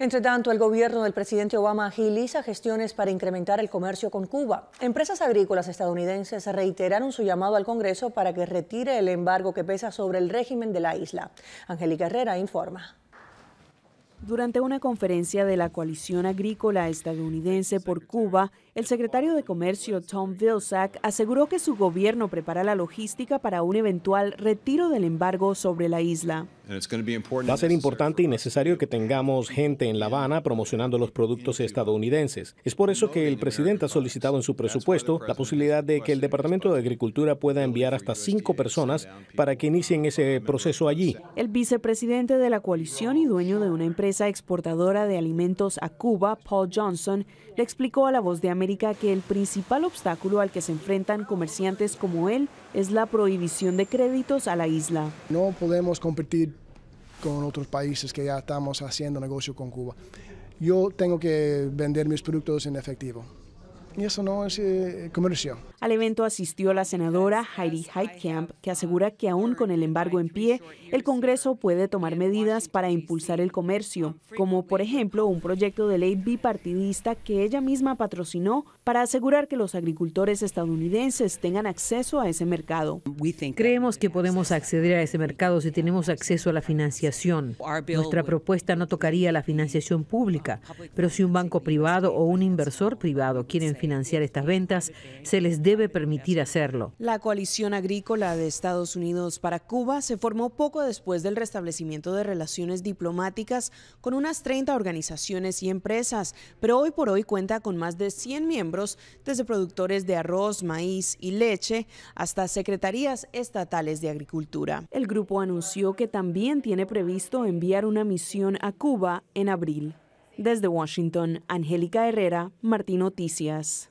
Entre tanto, el gobierno del presidente Obama agiliza gestiones para incrementar el comercio con Cuba. Empresas agrícolas estadounidenses reiteraron su llamado al Congreso para que retire el embargo que pesa sobre el régimen de la isla. Angélica Herrera informa. Durante una conferencia de la Coalición Agrícola Estadounidense por Cuba, el secretario de Comercio Tom Vilsack aseguró que su gobierno prepara la logística para un eventual retiro del embargo sobre la isla. Va a ser importante y necesario que tengamos gente en La Habana promocionando los productos estadounidenses. Es por eso que el presidente ha solicitado en su presupuesto la posibilidad de que el Departamento de Agricultura pueda enviar hasta 5 personas para que inicien ese proceso allí. El vicepresidente de la coalición y dueño de una empresa exportadora de alimentos a Cuba, Paul Johnson, le explicó a La Voz de América que el principal obstáculo al que se enfrentan comerciantes como él es la prohibición de créditos a la isla. No podemos competir con otros países que ya estamos haciendo negocio con Cuba. Yo tengo que vender mis productos en efectivo. Y eso no es comercio. Al evento asistió la senadora Heidi Heitkamp, que asegura que aún con el embargo en pie, el Congreso puede tomar medidas para impulsar el comercio, como por ejemplo un proyecto de ley bipartidista que ella misma patrocinó para asegurar que los agricultores estadounidenses tengan acceso a ese mercado. Creemos que podemos acceder a ese mercado si tenemos acceso a la financiación. Nuestra propuesta no tocaría la financiación pública, pero si un banco privado o un inversor privado quieren financiar estas ventas, se les debe permitir hacerlo. La Coalición Agrícola de Estados Unidos para Cuba se formó poco después del restablecimiento de relaciones diplomáticas con unas 30 organizaciones y empresas, pero hoy por hoy cuenta con más de 100 miembros, desde productores de arroz, maíz y leche hasta secretarías estatales de agricultura. El grupo anunció que también tiene previsto enviar una misión a Cuba en abril. Desde Washington, Angélica Herrera, Martí Noticias.